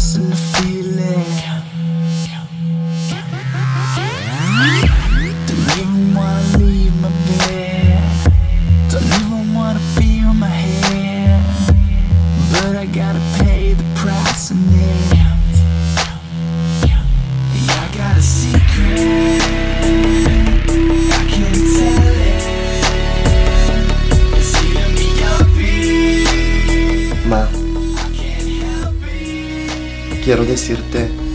doesn't feel it. Don't even wanna leave my bed, don't even wanna feel my head, but I gotta pay the price in it. I got a secret, I can't tell it. It's eating me up here. Ma, quiero decirte